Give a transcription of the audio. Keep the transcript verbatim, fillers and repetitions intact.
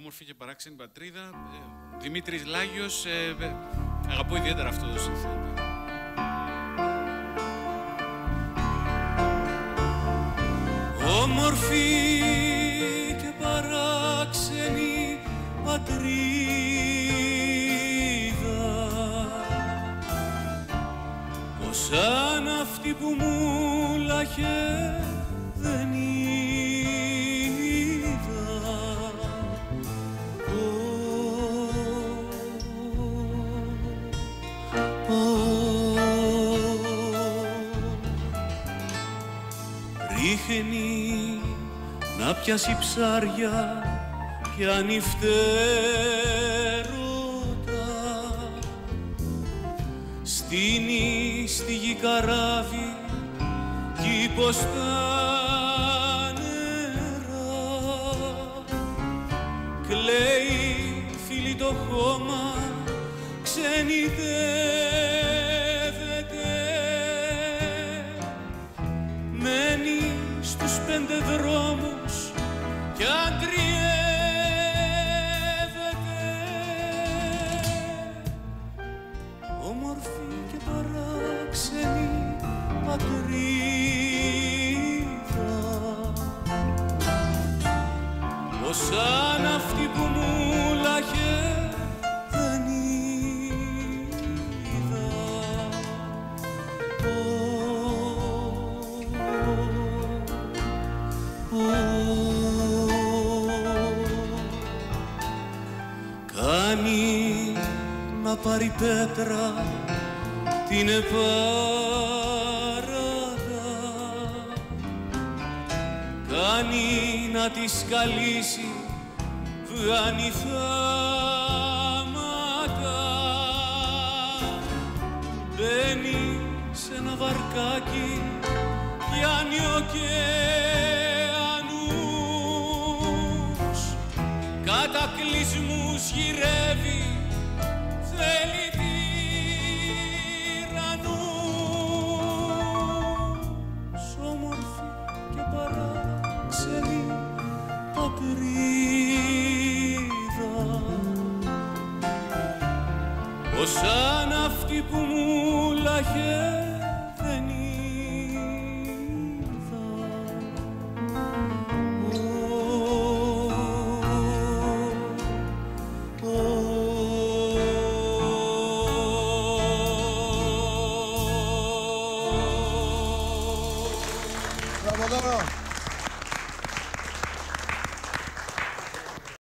όμορφη και παράξενη πατρίδα. Δημήτρης Λάγιος, ε, ε, αγαπώ ιδιαίτερα αυτό το συνθέτη. Όμορφη και παράξενη πατρίδα, πως σαν αυτή που μου λάχε δεν είδα. Oh, oh. Ρίχνει να πιάσει ψάρια και ανυφτερότα, στείνει στη γη καράβι κι υπό στα νερά κλαίει, φίλη το χώμα ξενιτεύεται, μένει στους πέντε δρόμους κι αντριεύεται. Όμορφη και παράξενη πατρίδα, πως σαν αυτή που μου λάχε δεν είδα. Κάνει να πάρει πέτρα την επάραδα, κάνει να τη σκαλίσει, βγάνει θάματα, μπαίνει σε ένα βαρκάκι πιάνει ωκεανούς, κατακλυσμούς γυρεύει, θέλει τυραννούς. Όμορφη και παράξενη πατρίδα, πως σαν αυτή που μου λάχε